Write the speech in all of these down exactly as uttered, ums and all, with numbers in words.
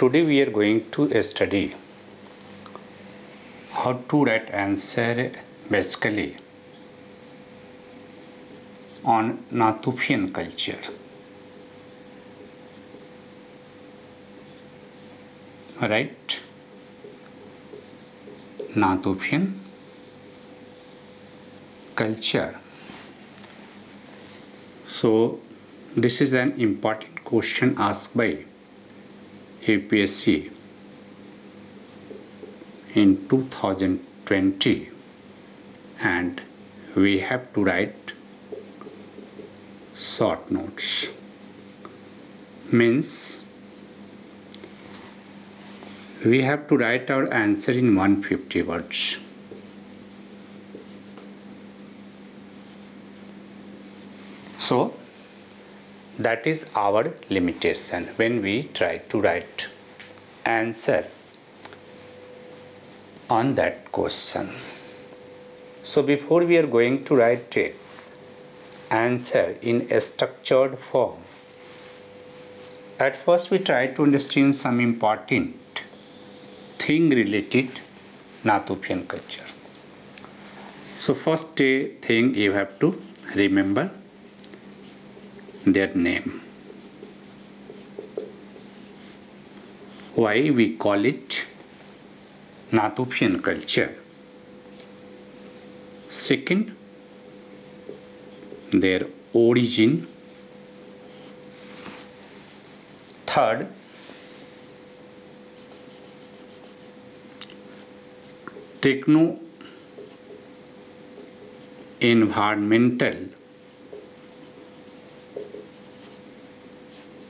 Today we are going to study how to write answer basically on Natufian culture. Right? Natufian culture. So this is an important question asked by U P S C in two thousand twenty, and we have to write short notes, means we have to write our answer in one hundred fifty words. So that is our limitation when we try to write answer on that question. So before we are going to write a answer in a structured form, at first we try to understand some important thing related Natufian culture. So first thing you have to remember, their name. Why we call it Natufian culture? Second, their origin. Third, techno environmental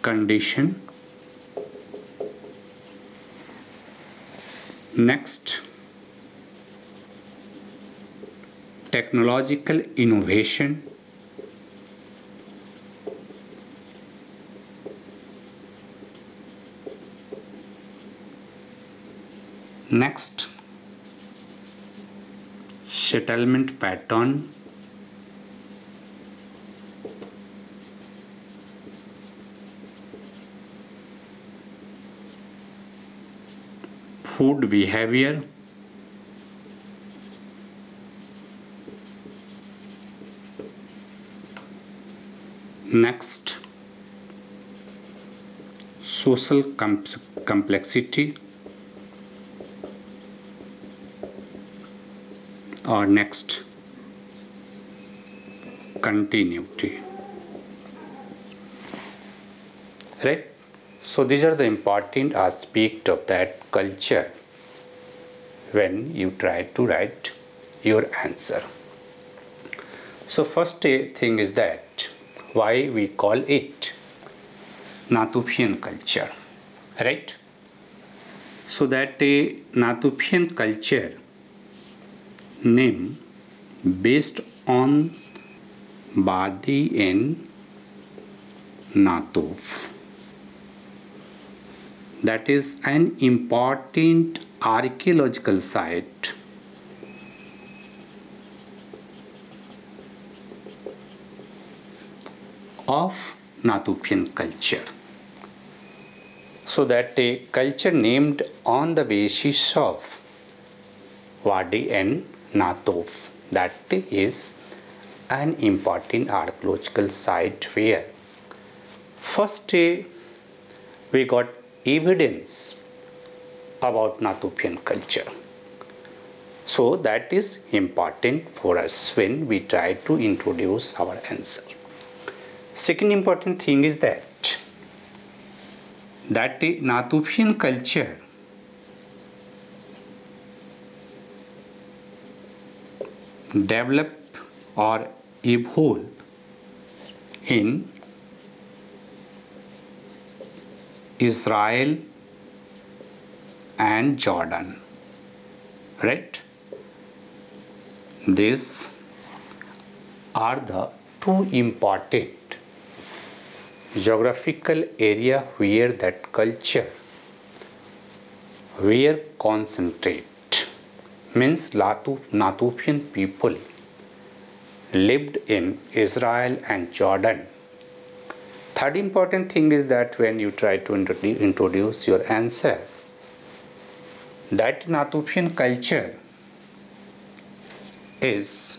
condition. Next, technological innovation. Next, settlement pattern. Food behavior. Next, social complexity or next continuity. Right? So these are the important aspects of that culture when you try to write your answer. So first thing is that why we call it Natufian culture, right? So that a Natufian culture name based on Wadi en-Natuf. That is an important archaeological site of Natufian culture. So that a culture named on the basis of Wadi en-Natuf, that is an important archaeological site where first we got evidence about Natufian culture. So that is important for us when we try to introduce our answer. Second important thing is that that Natufian culture develop or evolve in Israel and Jordan, right? These are the two important geographical area where that culture were concentrate, means Natufian people lived in Israel and Jordan. Third important thing is that when you try to introduce your answer, that Natufian culture is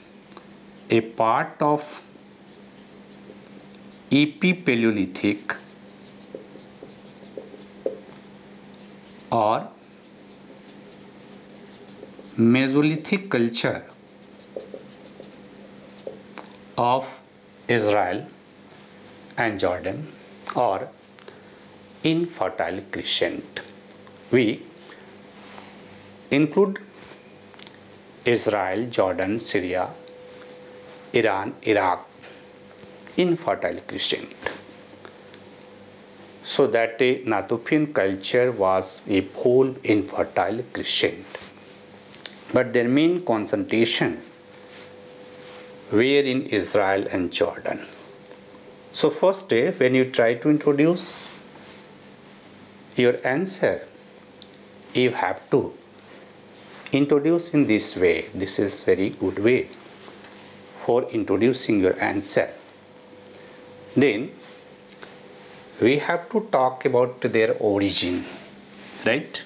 a part of Epipaleolithic और Mesolithic culture of Israel and Jordan और in Fertile Crescent. We include Israel, Jordan, Syria, Iran, Iraq in Fertile Crescent. So that a Natufian culture was evolved in Fertile Crescent, but their main concentration were in Israel and Jordan. So first day when you try to introduce your answer, you have to introduce in this way. This is very good way for introducing your answer. Then we have to talk about their origin, right?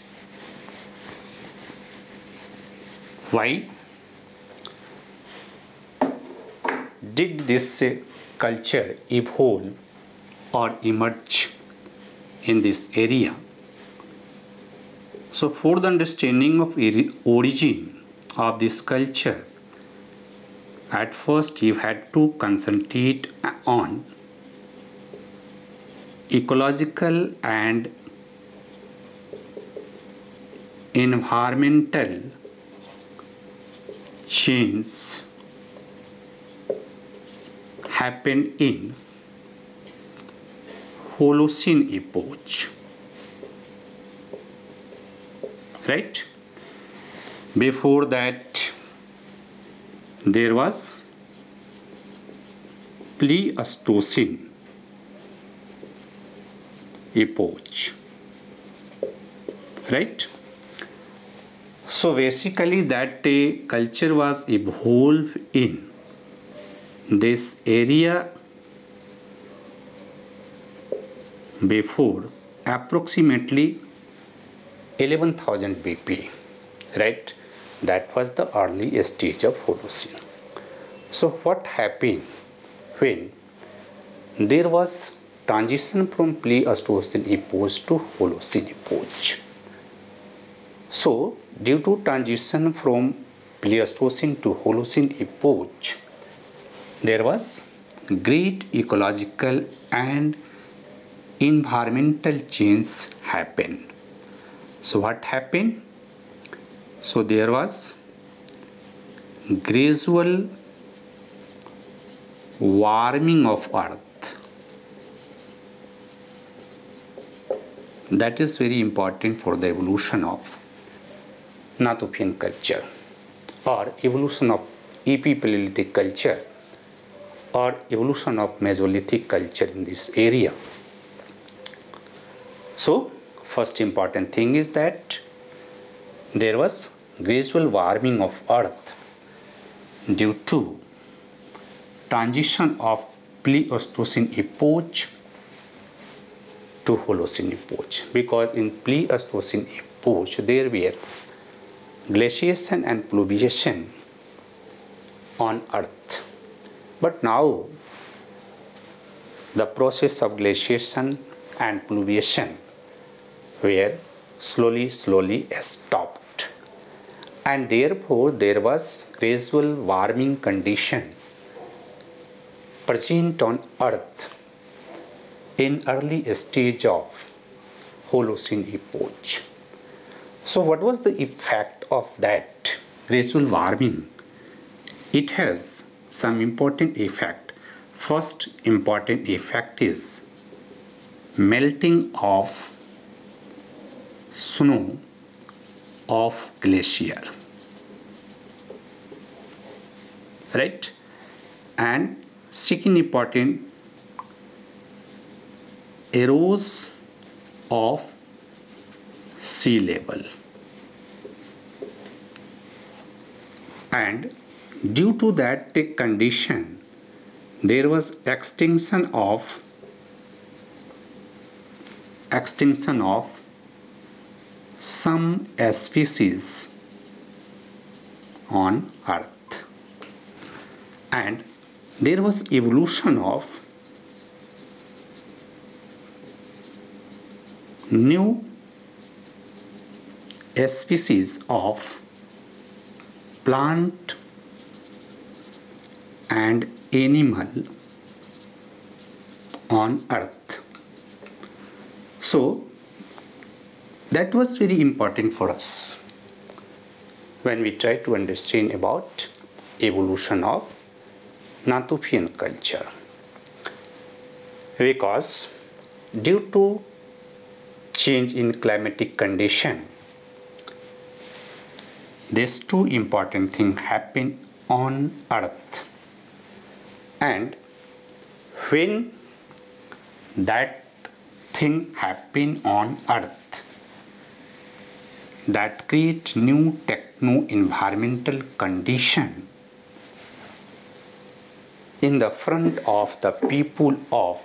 Why did this culture evolve or emerge in this area? So for the understanding of origin of this culture, at first you had to concentrate on ecological and environmental changes happened in Holocene epoch, right? Before that there was Pleistocene epoch, right? So basically that uh, culture was evolved in this area before approximately eleven thousand B P, right? That was the early stage of Holocene. So what happened when there was transition from Pleistocene epoch to Holocene epoch? So due to transition from Pleistocene to Holocene epoch, there was great ecological and environmental change happened. So what happened? So there was gradual warming of earth. That is very important for the evolution of Natufian culture or evolution of Epipaleolithic culture or evolution of Mesolithic culture in this area. So first important thing is that there was gradual warming of earth due to transition of Pleistocene epoch to Holocene epoch, because in Pleistocene epoch there were glaciation and pluviation on earth, but now the process of glaciation and pluviation were slowly slowly stopped, and therefore there was gradual warming condition present on earth in early stage of Holocene epoch. So what was the effect of that gradual warming? It has some important effect. First important effect is melting of snow of glacier, right? And second important, erosion of sea level, and due to that condition there was extinction of extinction of some species on Earth, and there was evolution of new species of plant and animal on Earth. So that was very important for us when we try to understand about evolution of Natufian culture, because due to change in climatic condition, these two important things happen on Earth, and when that thing happen on Earth, that create new techno-environmental condition in the front of the people of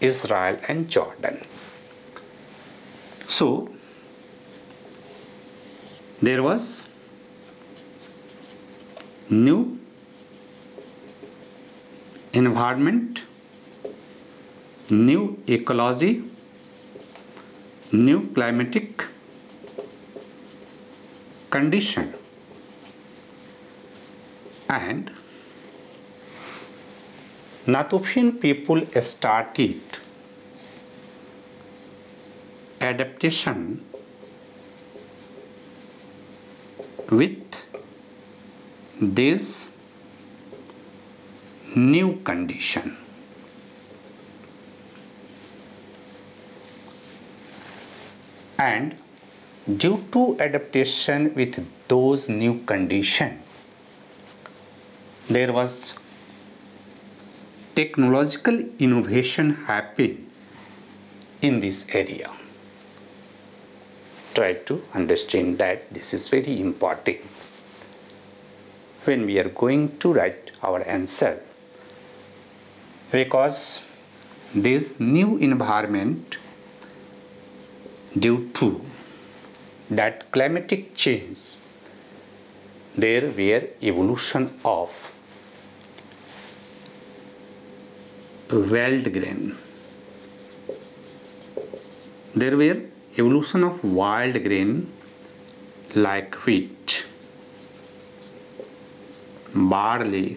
Israel and Jordan. So there was new environment, new ecology, new climatic condition, and Natufian people started adaptation with this new condition. And due to adaptation with those new condition, there was technological innovation happening in this area. Try to understand that this is very important when we are going to write our answer, because this new environment due to that climatic change, there were evolution of wild grain, there were evolution of wild grain like wheat, barley,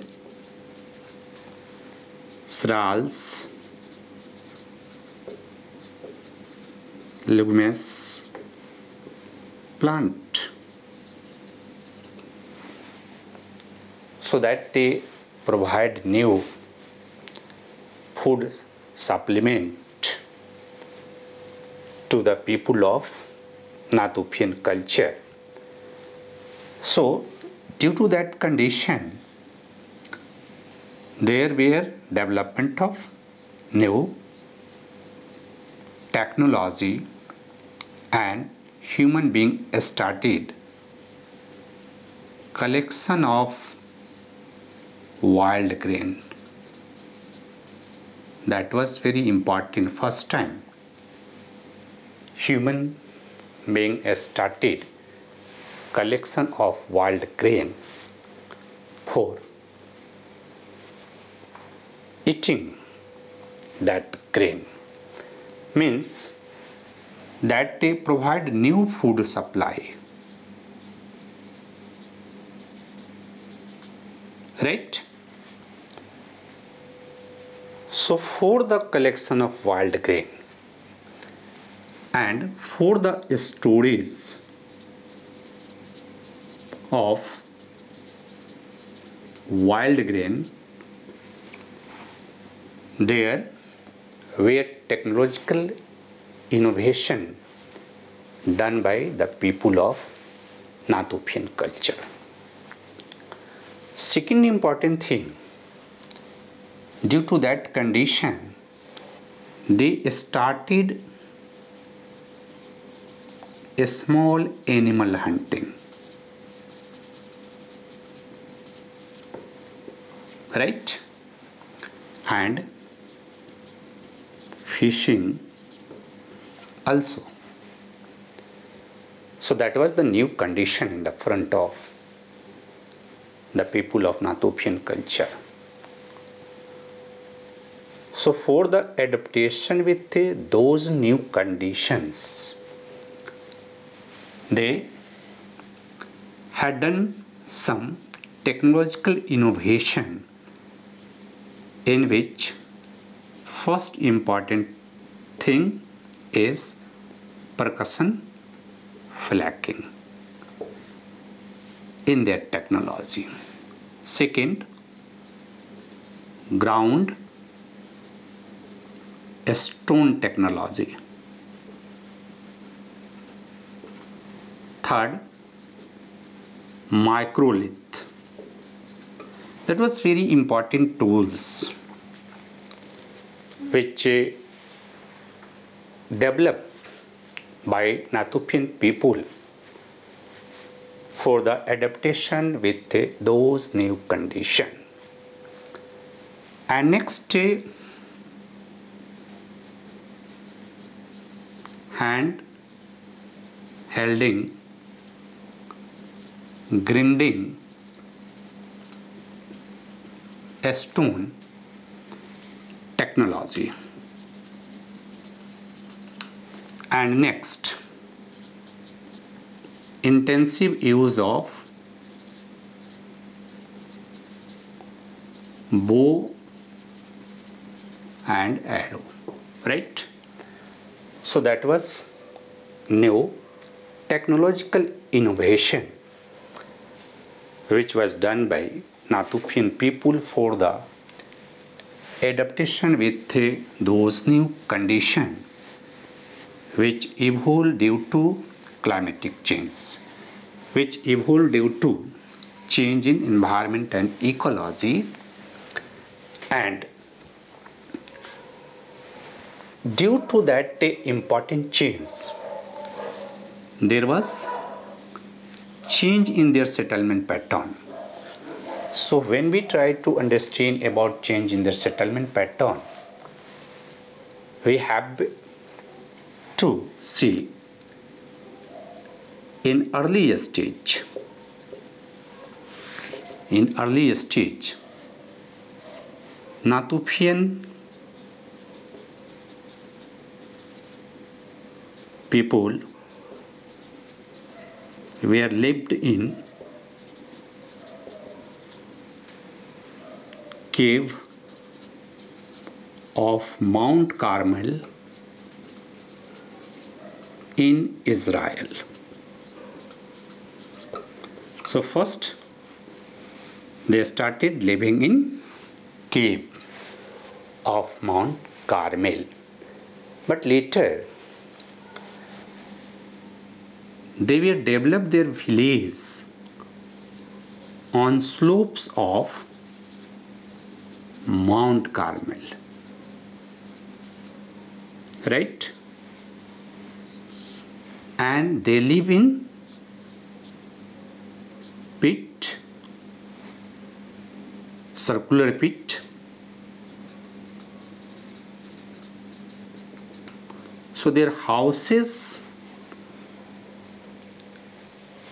cereals, legumes, plant, so that they provide new food supplement to the people of Natufian culture. So due to that condition, there were development of new technology, and human being started collection of wild grain. That was very important. First time human being started collection of wild grain for eating that grain, means that they provide new food supply, right? So for the collection of wild grain and for the storage of wild grain, there were technological innovation done by the people of Natufian culture. Second important thing, due to that condition, they started a small animal hunting, right? And fishing also. So that was the new condition in the front of the people of Natufian culture. So for the adaptation with those new conditions, they had done some technological innovation, in which first important thing is percussion flaking in their technology. Second, ground stone technology. Third, microlith. That was very important tools which developed by Natufian people for the adaptation with those new conditions. And next, hand holding, grinding stone technology. And next, intensive use of bow and arrow, right? So that was new technological innovation which was done by Natufian people for the adaptation with those new conditions which evolved due to climatic change, which evolved due to change in environment and ecology. And due to that important change, there was change in their settlement pattern. So when we try to understand about change in their settlement pattern, we have to see in earlier stage, in earlier stage, Natufian people were lived in cave of Mount Carmel in Israel. So first they started living in cave of Mount Carmel, but later they will develop their village on slopes of Mount Carmel, right? And they live in pit, circular pit. So their houses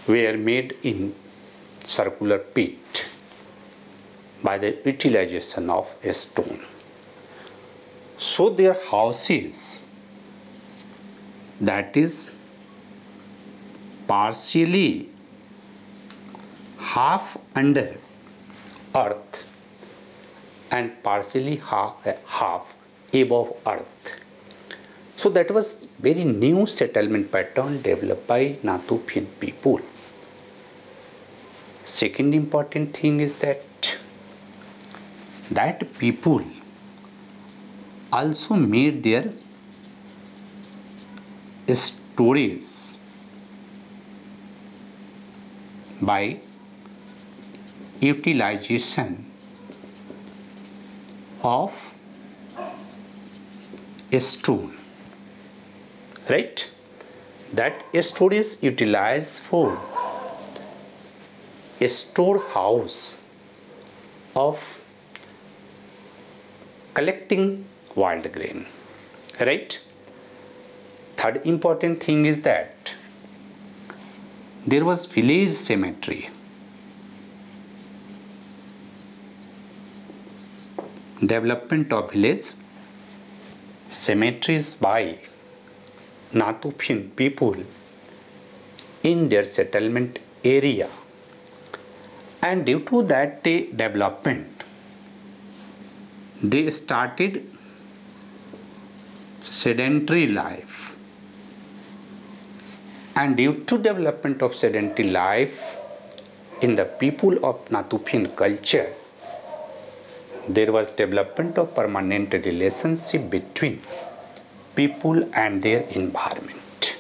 were made in circular pit by the utilization of a stone. So their houses, that is partially half under earth and partially half, half above earth. So that was very new settlement pattern developed by Natufian people. Second important thing is that that people also made their stories by utilization of a stone, right? That story is utilized for a storehouse of collecting wild grain, right? third important thing is that there was village cemetery . Development of village cemeteries by Natufian people in their settlement area, and due to that development they started sedentary life, and due to development of sedentary life in the people of Natufian culture, there was development of permanent relationship between people and their environment.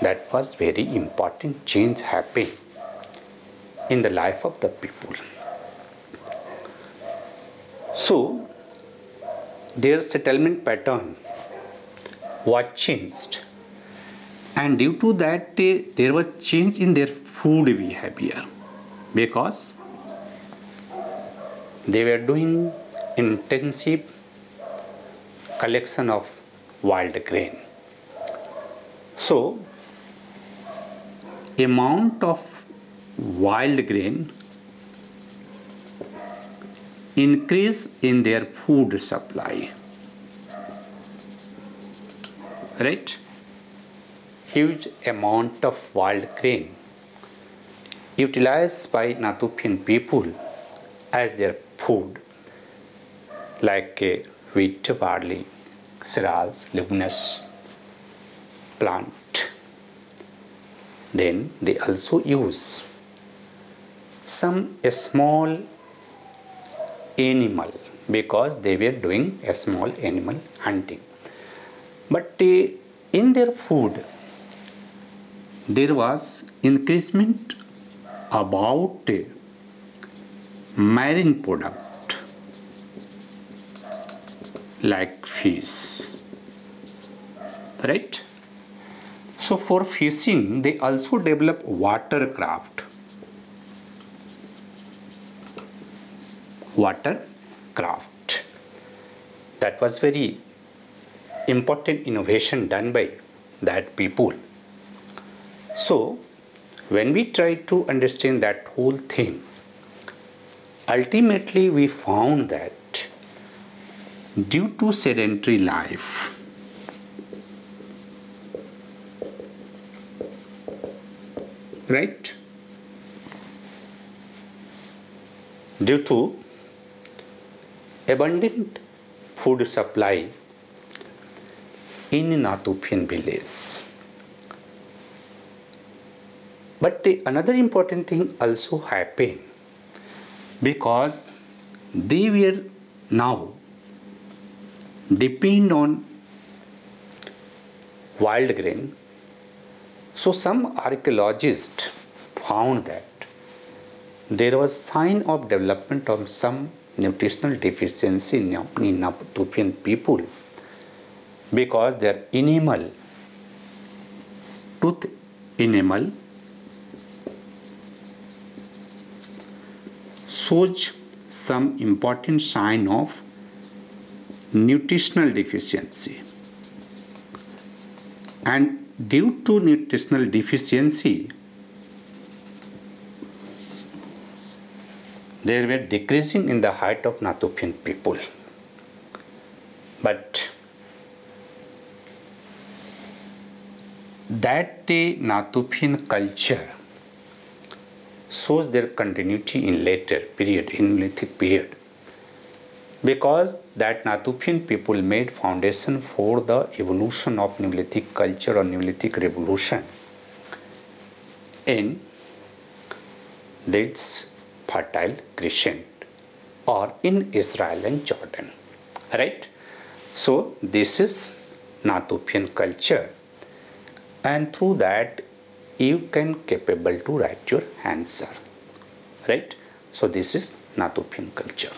That was very important change happened in the life of the people. So their settlement pattern was changed, and due to that there was change in their food behavior, because they were doing intensive collection of wild grain. So amount of wild grain increase in their food supply, right? Huge amount of wild grain utilized by Natufian people as their food, like uh, wheat, barley, cereals, leguminous plant. Then they also use some small animal, because they were doing a small animal hunting. But uh, in their food there was increasement about uh, marine product like fish, right? So for fishing they also develop watercraft watercraft that was very important innovation done by that people. So when we try to understand that whole thing, ultimately we found that due to sedentary life, right, due to abundant food supply in Natufian village. But another important thing also happened, because they were now depend on wild grain. So some archaeologists found that there was sign of development of some nutritional deficiency in Natufian people, because their enamel, tooth enamel, shows some important sign of nutritional deficiency, and due to nutritional deficiency there were decreasing in the height of Natufian people. But that day Natufian culture shows their continuity in later period, in Neolithic period, because that Natufian people made foundation for the evolution of Neolithic culture or Neolithic revolution in this Fertile Crescent or in Israel and Jordan, right? So this is Natufian culture, and through that you can capable to write your answer, right? So this is Natufian culture.